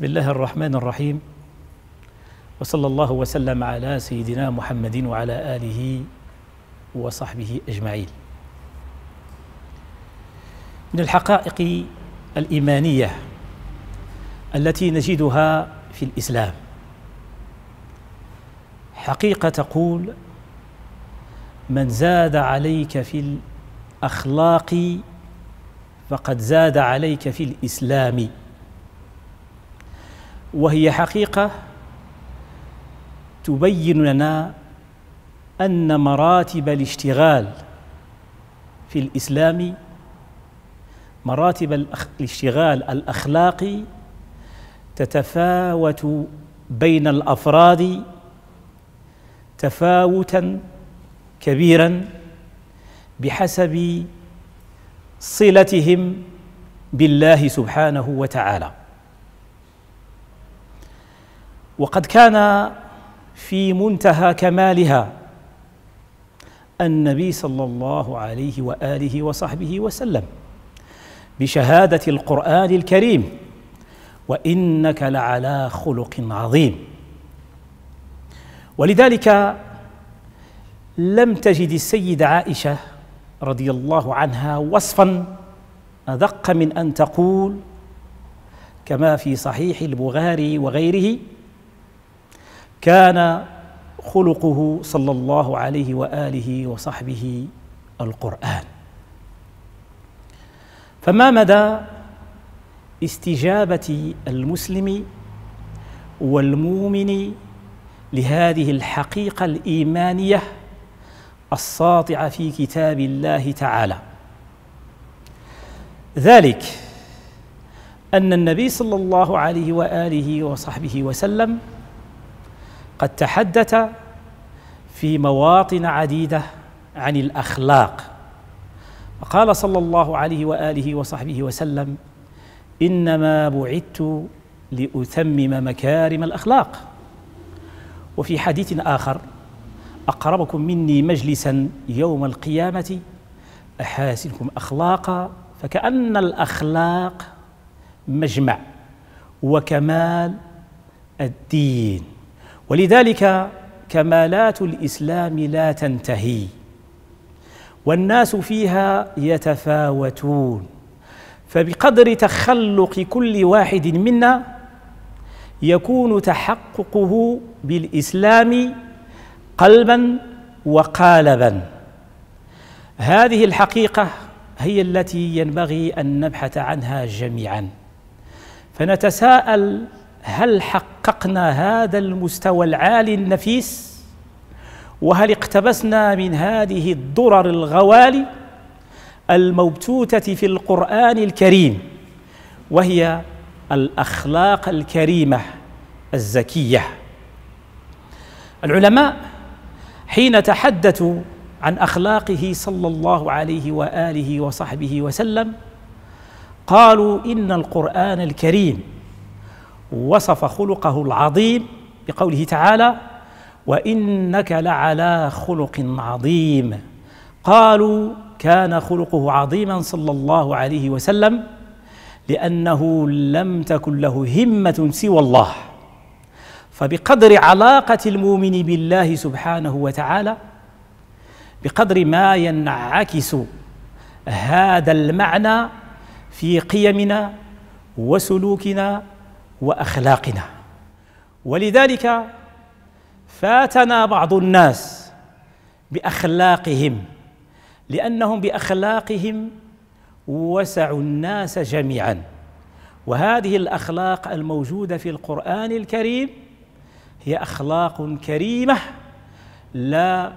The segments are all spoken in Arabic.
بسم الله الرحمن الرحيم، وصلى الله وسلم على سيدنا محمد وعلى آله وصحبه أجمعين. من الحقائق الإيمانية التي نجدها في الإسلام حقيقة تقول: من زاد عليك في الأخلاق فقد زاد عليك في الإسلام، وهي حقيقة تبين لنا أن مراتب الاشتغال في الإسلام، مراتب الاشتغال الأخلاقي، تتفاوت بين الأفراد تفاوتا كبيرا بحسب صلتهم بالله سبحانه وتعالى. وقد كان في منتهى كمالها النبي صلى الله عليه وآله وصحبه وسلم بشهادة القرآن الكريم: وإنك لعلى خلق عظيم. ولذلك لم تجد السيدة عائشة رضي الله عنها وصفا أدق من أن تقول كما في صحيح البخاري وغيره: كان خلقه صلى الله عليه وآله وصحبه القرآن. فما مدى استجابة المسلم والمؤمن لهذه الحقيقة الإيمانية الساطعة في كتاب الله تعالى؟ ذلك أن النبي صلى الله عليه وآله وصحبه وسلم قد تحدث في مواطن عديدة عن الأخلاق، وقال صلى الله عليه وآله وصحبه وسلم: إنما بعثت لأتمم مكارم الأخلاق. وفي حديث آخر: أقربكم مني مجلسا يوم القيامة أحاسنكم أخلاقا. فكأن الأخلاق مجمع وكمال الدين، ولذلك كمالات الإسلام لا تنتهي والناس فيها يتفاوتون، فبقدر تخلق كل واحد منا يكون تحققه بالإسلام قلبا وقالبا. هذه الحقيقة هي التي ينبغي أن نبحث عنها جميعا، فنتساءل: هل حققنا هذا المستوى العالي النفيس؟ وهل اقتبسنا من هذه الدرر الغوالي المبتوتة في القرآن الكريم، وهي الأخلاق الكريمة الزكية؟ العلماء حين تحدثوا عن أخلاقه صلى الله عليه وآله وصحبه وسلم قالوا: إن القرآن الكريم وصف خلقه العظيم بقوله تعالى: وإنك لعلى خلق عظيم. قالوا: كان خلقه عظيما صلى الله عليه وسلم لأنه لم تكن له همة سوى الله، فبقدر علاقة المؤمن بالله سبحانه وتعالى بقدر ما ينعكس هذا المعنى في قيمنا وسلوكنا وأخلاقنا. ولذلك فاتنا بعض الناس بأخلاقهم، لأنهم بأخلاقهم وسعوا الناس جميعا. وهذه الأخلاق الموجودة في القرآن الكريم هي أخلاق كريمة لا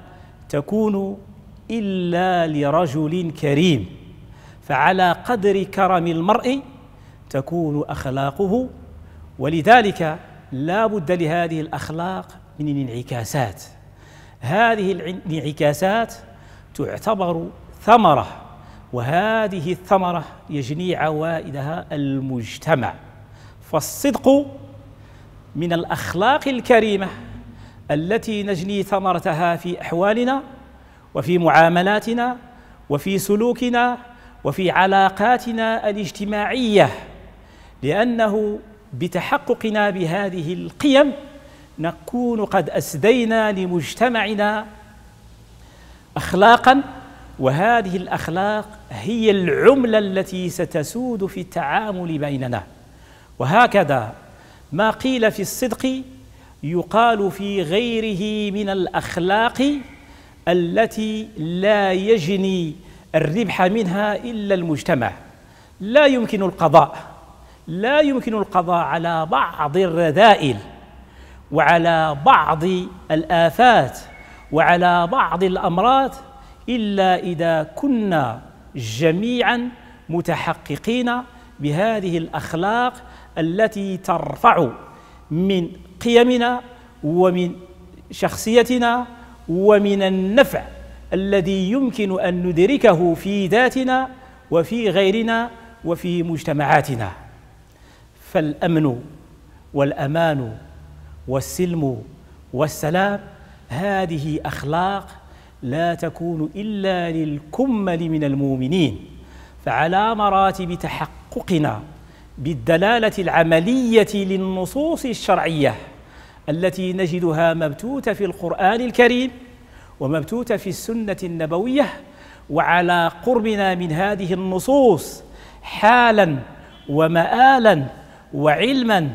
تكون إلا لرجل كريم، فعلى قدر كرم المرء تكون أخلاقه. ولذلك لا بد لهذه الأخلاق من الانعكاسات، هذه الانعكاسات تعتبر ثمرة، وهذه الثمرة يجني عوائدها المجتمع. فالصدق من الأخلاق الكريمة التي نجني ثمرتها في أحوالنا وفي معاملاتنا وفي سلوكنا وفي علاقاتنا الاجتماعية، لأنه بتحققنا بهذه القيم نكون قد أسدينا لمجتمعنا أخلاقاً، وهذه الأخلاق هي العملة التي ستسود في التعامل بيننا. وهكذا ما قيل في الصدق يقال في غيره من الأخلاق التي لا يجني الربح منها إلا المجتمع. لا يمكن القضاء، لا يمكن القضاء على بعض الرذائل وعلى بعض الآفات وعلى بعض الأمراض إلا إذا كنا جميعا متحققين بهذه الأخلاق التي ترفع من قيمنا ومن شخصيتنا ومن النفع الذي يمكن أن ندركه في ذاتنا وفي غيرنا وفي مجتمعاتنا. فالأمن والأمان والسلم والسلام هذه أخلاق لا تكون إلا للكمل من المؤمنين. فعلى مراتب تحققنا بالدلالة العملية للنصوص الشرعية التي نجدها مبتوتة في القرآن الكريم ومبتوتة في السنة النبوية، وعلى قربنا من هذه النصوص حالا ومآلا وعلما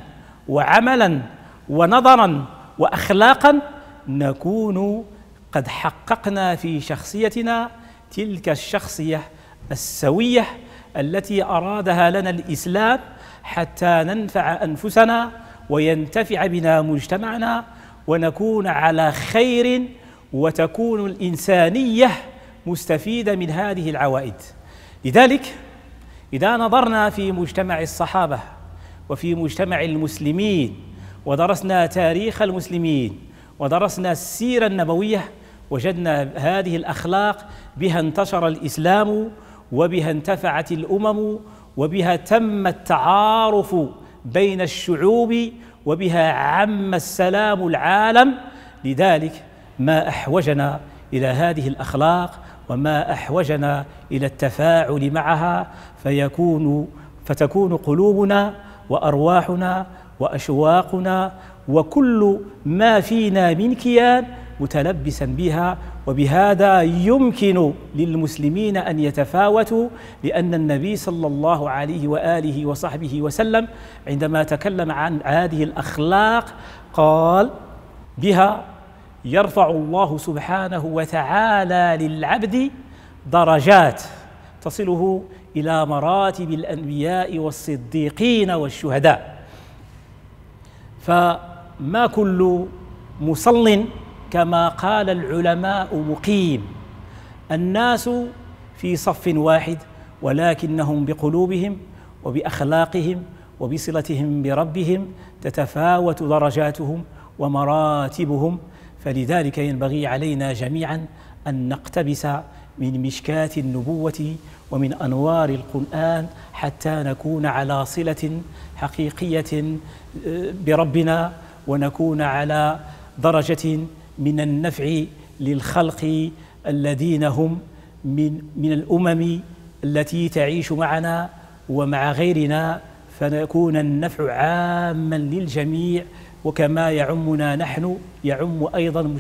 وعملا ونظرا وأخلاقا نكون قد حققنا في شخصيتنا تلك الشخصية السوية التي أرادها لنا الإسلام، حتى ننفع أنفسنا وينتفع بنا مجتمعنا ونكون على خير، وتكون الإنسانية مستفيدة من هذه العوائد. لذلك إذا نظرنا في مجتمع الصحابة وفي مجتمع المسلمين ودرسنا تاريخ المسلمين ودرسنا السيرة النبوية وجدنا هذه الأخلاق بها انتشر الإسلام وبها انتفعت الأمم وبها تم التعارف بين الشعوب وبها عم السلام العالم. لذلك ما أحوجنا إلى هذه الأخلاق وما أحوجنا إلى التفاعل معها، فتكون قلوبنا وأرواحنا وأشواقنا وكل ما فينا من كيان متلبسا بها. وبهذا يمكن للمسلمين أن يتفاوتوا، لأن النبي صلى الله عليه وآله وصحبه وسلم عندما تكلم عن هذه الأخلاق قال بها يرفع الله سبحانه وتعالى للعبد درجات تصله إلى مراتب الأنبياء والصديقين والشهداء. فما كل مصل كما قال العلماء مقيم. الناس في صف واحد، ولكنهم بقلوبهم وبأخلاقهم وبصلتهم بربهم تتفاوت درجاتهم ومراتبهم. فلذلك ينبغي علينا جميعا أن نقتبس من مشكات النبوة ومن أنوار القرآن حتى نكون على صلة حقيقية بربنا، ونكون على درجة من النفع للخلق الذين هم من الأمم التي تعيش معنا ومع غيرنا، فنكون النفع عاما للجميع، وكما يعمنا نحن يعم أيضا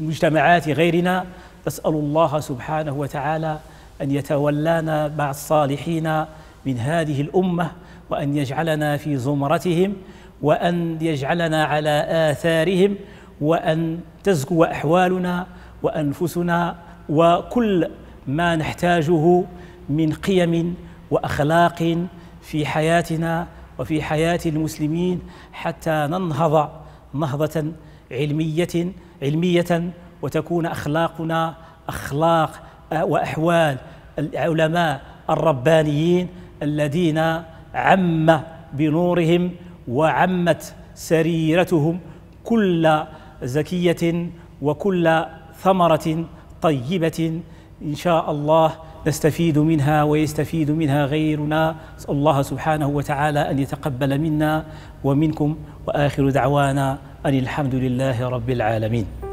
مجتمعات غيرنا. نسأل الله سبحانه وتعالى أن يتولانا مع الصالحين من هذه الأمة، وأن يجعلنا في زمرتهم، وأن يجعلنا على آثارهم، وأن تزكو أحوالنا وأنفسنا وكل ما نحتاجه من قيم وأخلاق في حياتنا وفي حياة المسلمين، حتى ننهض نهضة علمية وتكون أخلاقنا أخلاق وأحوال العلماء الربانيين الذين عم بنورهم وعمت سريرتهم كل زكية وكل ثمرة طيبة إن شاء الله نستفيد منها ويستفيد منها غيرنا. نسأل الله سبحانه وتعالى أن يتقبل منا ومنكم، وآخر دعوانا أن الحمد لله رب العالمين.